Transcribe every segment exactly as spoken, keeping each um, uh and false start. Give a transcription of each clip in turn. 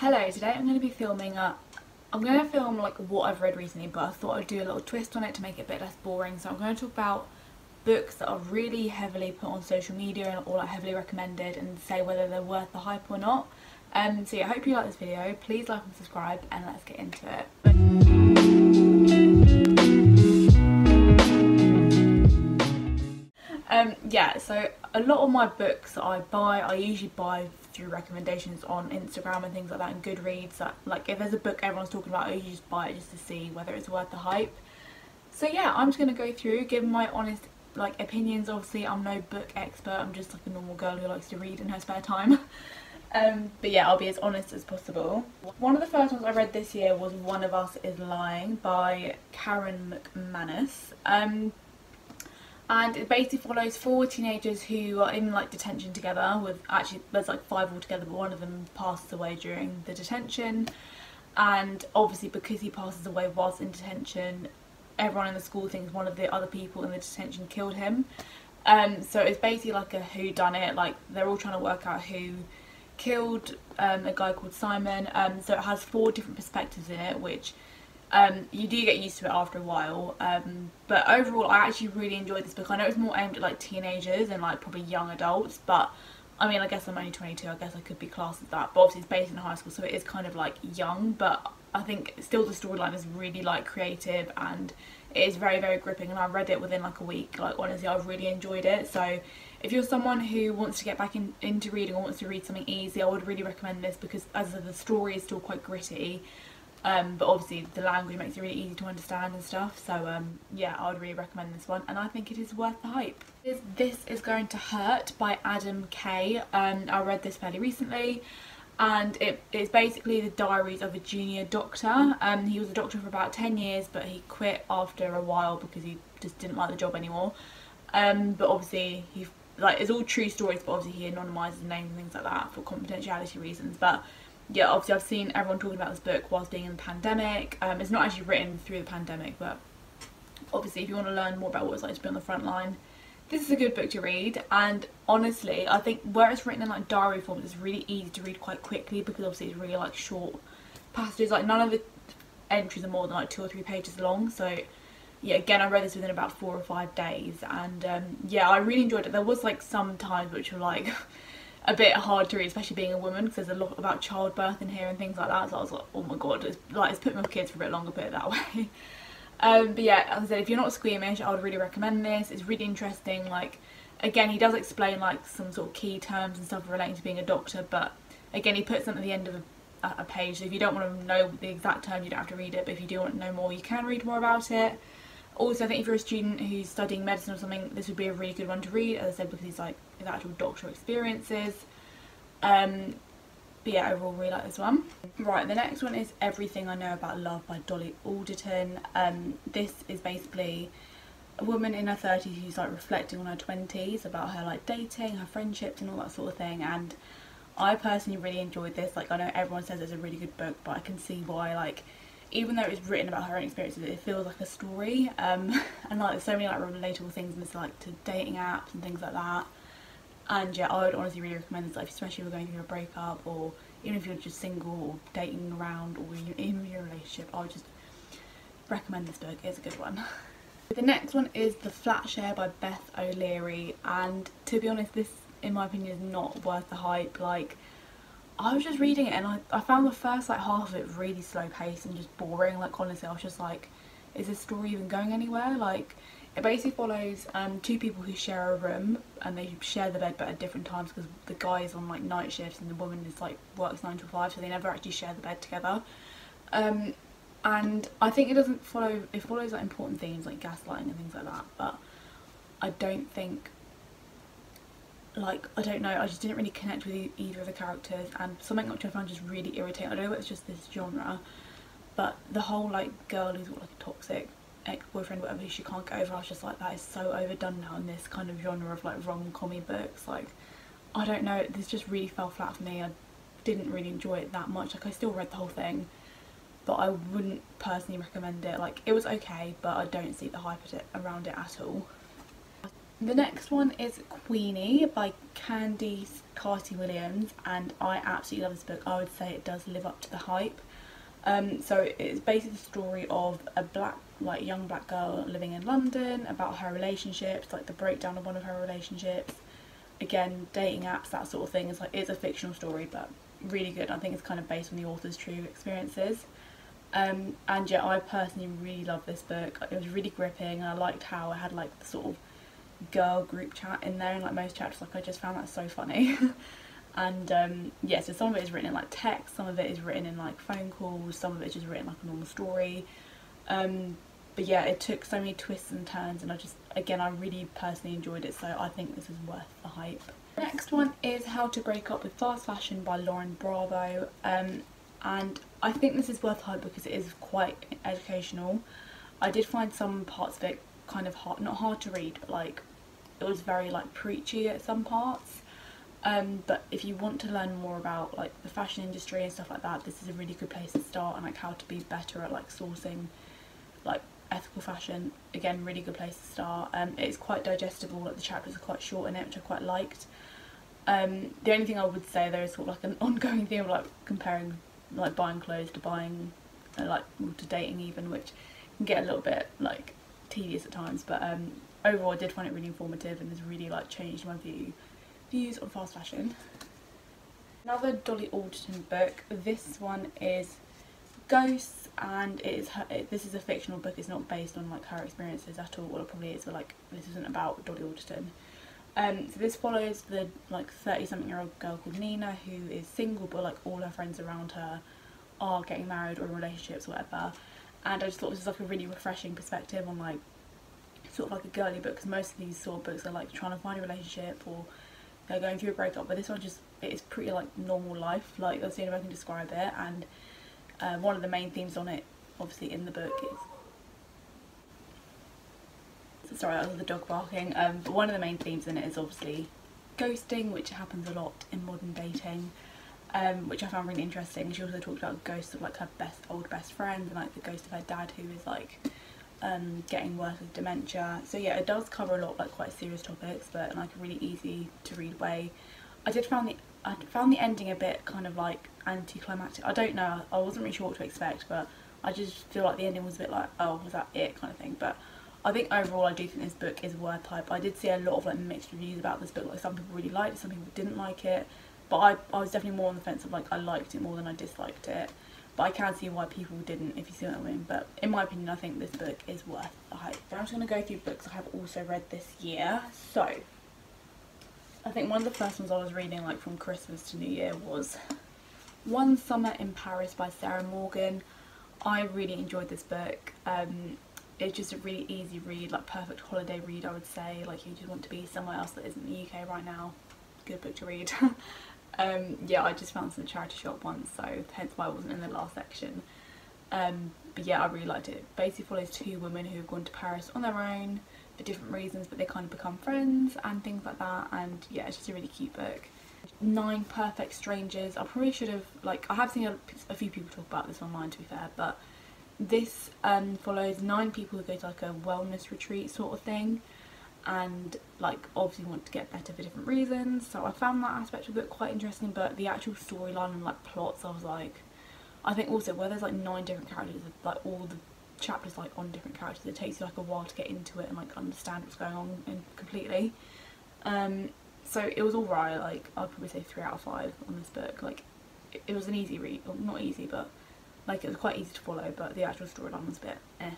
Hello, today I'm going to be filming up. I'm going to film like what I've read recently, but I thought I'd do a little twist on it to make it a bit less boring. So I'm going to talk about books that are really heavily put on social media or like heavily recommended and say whether they're worth the hype or not. Um, so yeah, I hope you like this video. Please like and subscribe and let's get into it. Um, yeah, so a lot of my books that I buy, I usually buy through recommendations on Instagram and things like that and Goodreads. So, like, if there's a book everyone's talking about, I usually just buy it just to see whether it's worth the hype. So yeah, I'm just going to go through, give my honest like opinions. Obviously I'm no book expert, I'm just like a normal girl who likes to read in her spare time. Um, but yeah, I'll be as honest as possible. One of the first ones I read this year was One of Us Is Lying by Karen McManus. Um, And it basically follows four teenagers who are in like detention together with, actually there's like five altogether, but one of them passes away during the detention. And obviously because he passes away whilst in detention, everyone in the school thinks one of the other people in the detention killed him. Um, so it's basically like a whodunit, like they're all trying to work out who killed um, a guy called Simon. Um, so it has four different perspectives in it, which Um, you do get used to it after a while, um, but overall I actually really enjoyed this book. I know it's more aimed at like teenagers and like probably young adults, but I mean I guess I'm only twenty-two, I guess I could be classed as that, but obviously it's based in high school so it is kind of like young, but I think still the storyline is really like creative and it is very very gripping, and I read it within like a week. Like honestly I've really enjoyed it, so if you're someone who wants to get back in, into reading or wants to read something easy, I would really recommend this because as the story is still quite gritty. Um, but obviously the language makes it really easy to understand and stuff, so um, yeah, I would really recommend this one and I think it is worth the hype. This Is Going to Hurt by Adam K. Um, I read this fairly recently and it is basically the diaries of a junior doctor. Um, he was a doctor for about ten years but he quit after a while because he just didn't like the job anymore. Um, but obviously he, like, it's all true stories, but obviously he anonymises names and things like that for confidentiality reasons. But yeah, obviously I've seen everyone talking about this book whilst being in the pandemic. Um, it's not actually written through the pandemic, but obviously if you want to learn more about what it's like to be on the front line, this is a good book to read. And honestly, I think where it's written in like diary form, it's really easy to read quite quickly because obviously it's really like short passages. Like none of the entries are more than like two or three pages long. So yeah, again, I read this within about four or five days. And um, yeah, I really enjoyed it. There was like some times which were like a bit hard to read, especially being a woman, because there's a lot about childbirth in here and things like that, so I was like, oh my god, it's, like, it's put my kids for a bit longer, put it that way. Um, but yeah, as I said, if you're not squeamish, I would really recommend this. It's really interesting. Like, again, he does explain like some sort of key terms and stuff relating to being a doctor, but again, he puts them at the end of a, a page, so if you don't want to know the exact term, you don't have to read it, but if you do want to know more, you can read more about it. Also, I think if you're a student who's studying medicine or something, this would be a really good one to read, as I said, because it's like his actual doctoral experiences. Um, but yeah, overall really like this one. Right, the next one is Everything I Know About Love by Dolly Alderton. Um, this is basically a woman in her thirties who's like reflecting on her twenties about her like dating, her friendships and all that sort of thing, and I personally really enjoyed this. Like, I know everyone says it's a really good book, but I can see why, like, even though it's written about her own experiences, it feels like a story. Um, and like there's so many like relatable things in this, like to dating apps and things like that. And yeah, I would honestly really recommend this, like, especially if you're going through a breakup, or even if you're just single or dating around, or even in your relationship, I would just recommend this book. It's a good one. The next one is The Flat Share by Beth O'Leary, and to be honest, this in my opinion is not worth the hype. Like, I was just reading it and I, I found the first like half of it really slow paced and just boring. Like honestly, I was just like, is this story even going anywhere? Like, it basically follows um, two people who share a room and they share the bed but at different times, because the guy is on like night shifts and the woman is like works nine to five, so they never actually share the bed together. Um, and I think it doesn't follow, it follows like important themes like gaslighting and things like that, but I don't think, like, I don't know, I just didn't really connect with either of the characters, and something which I found just really irritating, I don't know if it's just this genre, but the whole like girl who's got like a toxic ex-boyfriend, whatever, she can't get over. I was just like, that is so overdone now in this kind of genre of like rom-commy books. Like, I don't know, this just really fell flat for me. I didn't really enjoy it that much. Like, I still read the whole thing, but I wouldn't personally recommend it. Like, it was okay, but I don't see the hype around it at all. The next one is Queenie by Candice Carty-Williams, and I absolutely love this book. I would say it does live up to the hype. Um, so it's basically the story of a black, like young black girl living in London, about her relationships, like the breakdown of one of her relationships. Again, dating apps, that sort of thing. It's like, it's a fictional story, but really good. I think it's kind of based on the author's true experiences. Um, and yeah, I personally really love this book. It was really gripping, and I liked how it had like the sort of girl group chat in there, and like most chapters, like I just found that so funny. And um, yeah, so some of it is written in like text, some of it is written in like phone calls, some of it is just written like a normal story. Um, but yeah, it took so many twists and turns, and I just, again, I really personally enjoyed it, so I think this is worth the hype. Next one is How to Break Up with Fast Fashion by Lauren Bravo. Um, and I think this is worth hype because it is quite educational. I did find some parts of it kind of hard, not hard to read, but like it was very like preachy at some parts. Um, but if you want to learn more about like the fashion industry and stuff like that, this is a really good place to start, and like how to be better at like sourcing like ethical fashion. Again, really good place to start. Um, it's quite digestible, like the chapters are quite short in it, which I quite liked. Um, the only thing I would say there is sort of like an ongoing theme of like comparing like buying clothes to buying uh, like to dating even, which can get a little bit like tedious at times, but um, overall I did find it really informative, and has really like changed my view views on fast fashion. Another Dolly Alderton book. This one is Ghosts, and it is her, it, this is a fictional book. It's not based on like her experiences at all. Well, it probably is, but like this isn't about Dolly Alderton. Um, so this follows the like thirty something year old girl called Nina, who is single, but like all her friends around her are getting married or in relationships or whatever. And I just thought this was like a really refreshing perspective on like sort of like a girly book, because most of these sort of books are like trying to find a relationship or they're going through a breakup, but this one just, it is pretty like normal life. Like that's the only way I can describe it. And Uh, one of the main themes on it, obviously in the book, is, sorry that was the dog barking, um, but one of the main themes in it is obviously ghosting, which happens a lot in modern dating, um, which I found really interesting. She also talked about ghosts of like her best old best friend, and like the ghost of her dad, who is like um, getting worse with dementia. So yeah, it does cover a lot of like quite serious topics, but in like a really easy to read way. I did find the I found the ending a bit kind of like anticlimactic. I don't know, I wasn't really sure what to expect, but I just feel like the ending was a bit like, oh, was that it kind of thing. But I think overall I do think this book is worth hype. I did see a lot of like mixed reviews about this book, like some people really liked it, some people didn't like it, but I, I was definitely more on the fence of like I liked it more than I disliked it, but I can see why people didn't, if you see what I mean. But in my opinion, I think this book is worth the hype. Now I'm just going to go through books I have also read this year. So I think one of the first ones I was reading like from Christmas to New Year was One Summer in Paris by Sarah Morgan. I really enjoyed this book. Um, it's just a really easy read, like perfect holiday read, I would say. Like you just want to be somewhere else that isn't the U K right now. Good book to read. um, yeah, I just found some charity shop once, so hence why I wasn't in the last section. Um, but yeah, I really liked it. It basically follows two women who have gone to Paris on their own, different reasons, but they kind of become friends and things like that. And yeah, it's just a really cute book. Nine Perfect Strangers. I probably should have, like, I have seen a, a few people talk about this online, to be fair, but this um follows nine people who go to like a wellness retreat sort of thing, and like obviously want to get better for different reasons. So I found that aspect of the book quite interesting, but the actual storyline and like plots, I was like, I think also where there's like nine different characters, like all the chapters like on different characters, it takes you like a while to get into it and like understand what's going on and completely. Um so it was alright. Like I'd probably say three out of five on this book. Like it, it was an easy read, well, not easy, but like it was quite easy to follow, but the actual storyline was a bit eh.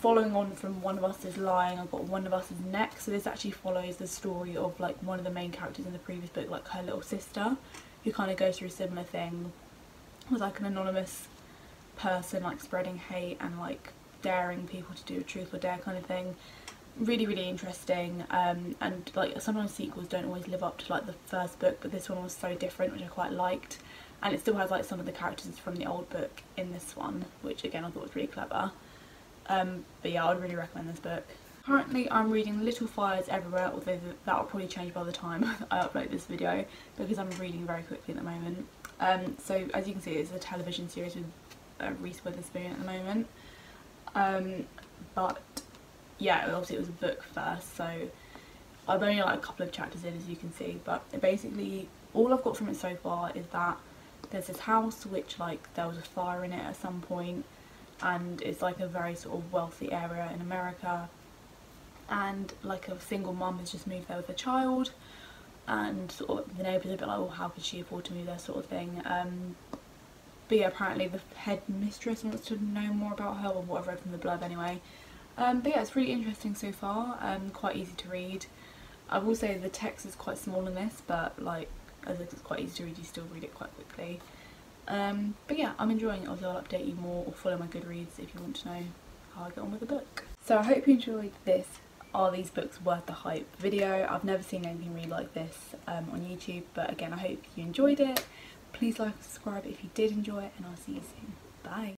Following on from One of Us Is Lying, I've got One of Us Is Next. So this actually follows the story of like one of the main characters in the previous book, like her little sister, who kind of goes through a similar thing with like an anonymous person like spreading hate and like daring people to do a truth or dare kind of thing. Really really interesting. Um and like sometimes sequels don't always live up to like the first book, but this one was so different, which I quite liked, and it still has like some of the characters from the old book in this one, which again I thought was really clever. Um but yeah, I would really recommend this book. Currently I'm reading Little Fires Everywhere, although that will probably change by the time I upload this video, because I'm reading very quickly at the moment. Um so as you can see, it's a television series with Uh, Reese Witherspoon at the moment. Um, but yeah, obviously it was a book first, so I'm only like a couple of chapters in, as you can see, but basically all I've got from it so far is that there's this house which, like, there was a fire in it at some point, and it's like a very sort of wealthy area in America, and like a single mum has just moved there with a child, and sort of the neighbours are a bit like, oh, how could she afford to move there, sort of thing. Um, but yeah, apparently the head mistress wants to know more about her, or what I've read from the blurb anyway. Um, but yeah, it's really interesting so far, um, quite easy to read. I will say the text is quite small in this, but like, as it's quite easy to read, you still read it quite quickly. Um, but yeah, I'm enjoying it. Also, I'll update you more, or follow my Goodreads if you want to know how I get on with the book. So I hope you enjoyed this Are These Books Worth the Hype video. I've never seen anything really like this um, on YouTube, but again, I hope you enjoyed it. Please like and subscribe if you did enjoy it, and I'll see you soon. Bye!